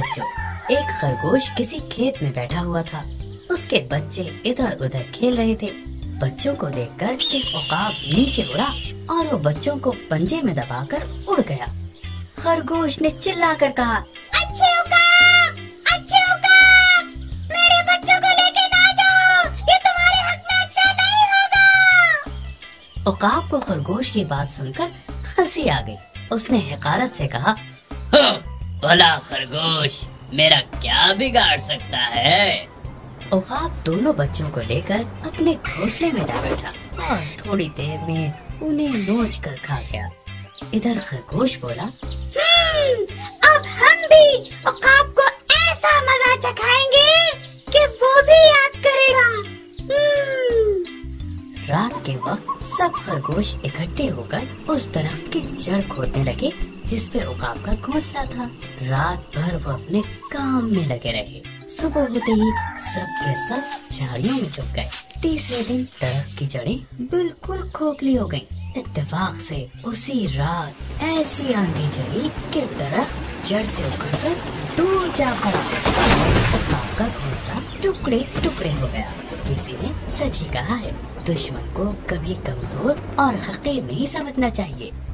बच्चों, एक खरगोश किसी खेत में बैठा हुआ था। उसके बच्चे इधर उधर खेल रहे थे। बच्चों को देखकर एक उकाब नीचे उड़ा और वो बच्चों को पंजे में दबाकर उड़ गया। खरगोश ने चिल्लाकर कहा, अच्छे उकाब, मेरे बच्चों को लेके ना जाओ, ये तुम्हारे हक में अच्छा नहीं होगा। उकाब को खरगोश की बात सुनकर हंसी आ गई। उसने हकारत से कहा, भला खरगोश मेरा क्या बिगाड़ सकता है। उकाब दोनों बच्चों को लेकर अपने घोंसले में जा बैठा और थोड़ी देर में उन्हें नोच कर खा गया। इधर खरगोश बोला, अब हम भी उकाब को ऐसा मजा चखाएंगे कि वो भी याद करेगा। रात के वक्त सब खरगोश इकट्ठे होकर उस दरख्त की जड़ खोदने लगे जिसपे उकाब का घोंसला था। रात भर वो अपने काम में लगे रहे। सुबह होते ही सब के सब झाड़ियों में छुप गए। तीसरे दिन दरख्त की जड़ें बिल्कुल खोखली हो गईं। इत्तेफाक से उसी रात ऐसी आंधी चली कि दरख्त जड़ से उखड़कर दूर जा पड़ा। उकाब का घोंसला टुकड़े टुकड़े हो गया। किसी ने सच ही कहा है, दुश्मन को कभी कमजोर और हकीर नहीं समझना चाहिए।